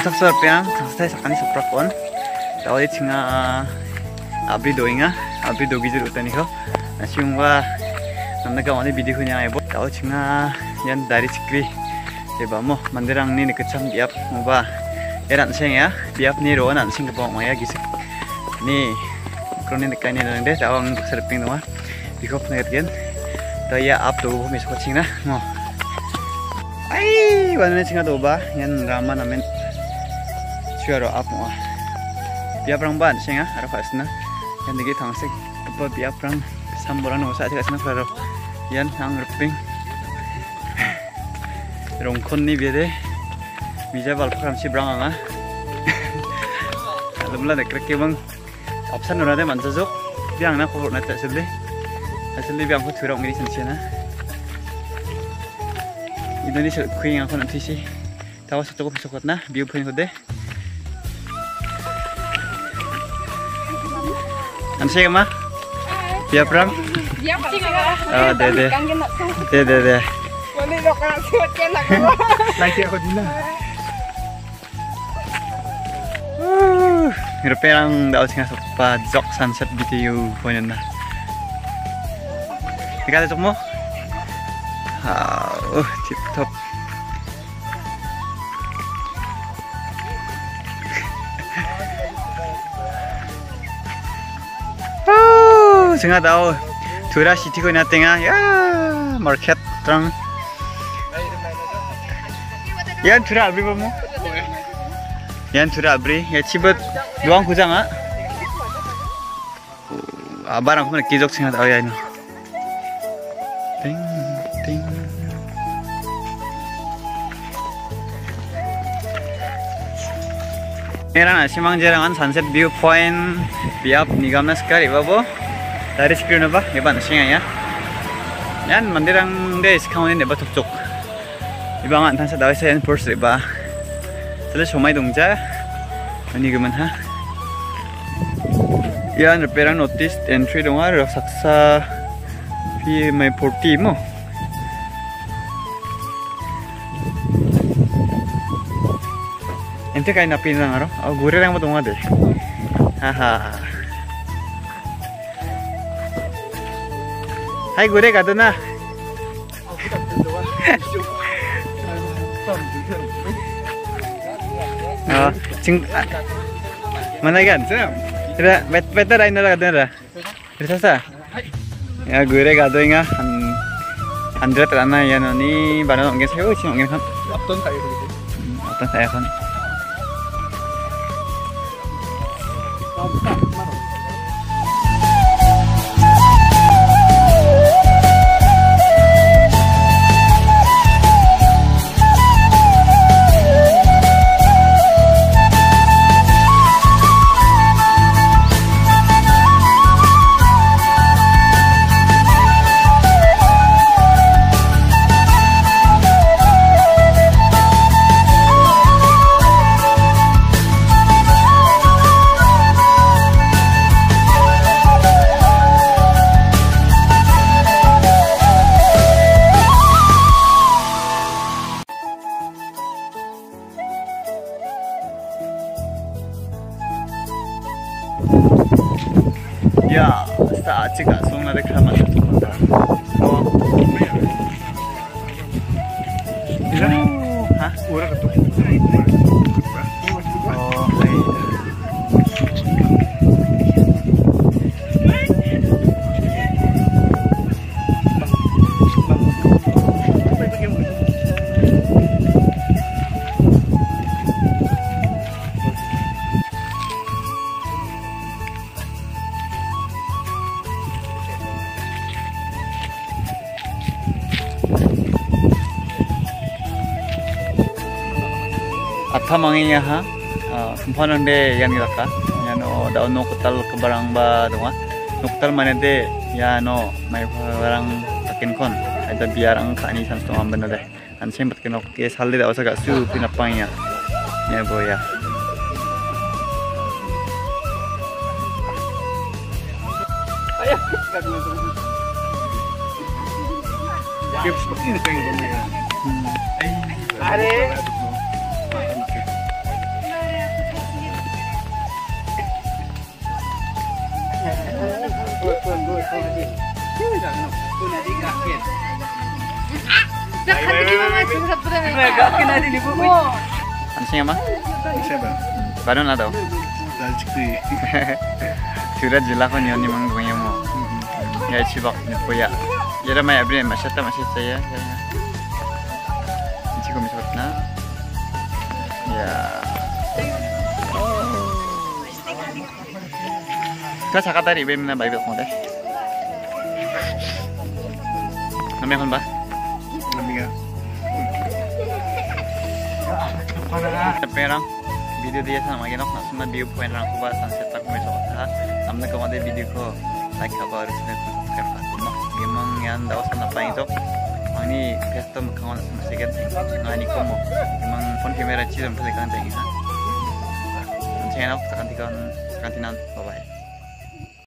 remsak piang tangsa sakani saprakon tawai tinga abri doinga abri dogi jil utani ho asiungwa namna kawani bidi hunya aibo tawai tinga yan dari sikri ebamo mandirang ni nikacham biap muba eran seng ya biap ni ro nan sing kapong maya gisik ni kroni nikai ni nang de tawang serping doma bikop ngergen taya up do miskochina mo ai wanna singa doba yan rama namen suara apa? Biar perang ban, saya nggak harap asna. Yang dikit tangsek, apa biar perang samburan usah aja asna baru. Yang ngerping, rongkon nih biar deh. Bisa bal perang si berang nggak? Kalau mulai dekrek bang, opsan orang deh mansazok. Biang nak kubur nanti asli, biang aku curang ini sendirian. Indonesia kuing aku nanti sih. Tahu satu kopi sokot nah, biar punya deh. Ansi kemah? Dia perang? Dia perang. Dede. Dede. Boleh dokar siut enak. Lagi aku dina. Ngerperang dak usah sepa jok sunset bitiu ponenna. Dikata jokmu? Tip top. Singa tahu curah siti kena tengah ya market terang yang curah abri kamu yang curah abri ya cibet doang kujang ah barang aku nak kijok singa tahu ya ini ting ting ini rana simang jerangan sunset view point biap nigamna sekali babo dari screen apa? Iban singa ya. Yan mandirang des kawan ini batuk cuk. Ibangan tanpa dawai saya first riba. Terus somai dongja. Ini gimana? Yan repairang notice entry dongar saksa pi my 40 mo. Ente kain apa ini ngaro? Oh gure yang mau dongar deh. Haha. Hai gue deh kata nah. Mana kan? Sudah better lain lah kata dah. Bersasa. Ya gue deh kata ingat. Andre terana ya noni baru nongeng saya uci nongeng kan. Apton saya tu. Apton saya kan. Ya, setelah acik tak sungguh ada keramat itu mudah. Oh, iya. Hah? Orang ketuk. Oh, Kamanginya ha, kumpanan deh yang kita kah, ya no daun nukutal ke barang ba dong ah, nukutal mana deh, ya no main barang takin kon, ada biar angka ini sans tuan bener deh, ansi empat kilo kes hal deh, awak agak susu pinapangnya, ya boya. Keep seperti ini pengen dong ya. Ada. Kau sakit tadi, bener baik banget deh. Namanya apa? Namanya. Terperang video dia sama kita nak semua view point orang kuat sangat tak macam apa. Amna kau ada video ko like apa harus net kerja. Mak memang yang dah sangat paling top. Ani custom kawan masih kan. Ani kau memang phone kamera ciri dalam telekan tinggi kan. Channel tak antikan kantinan bye bye.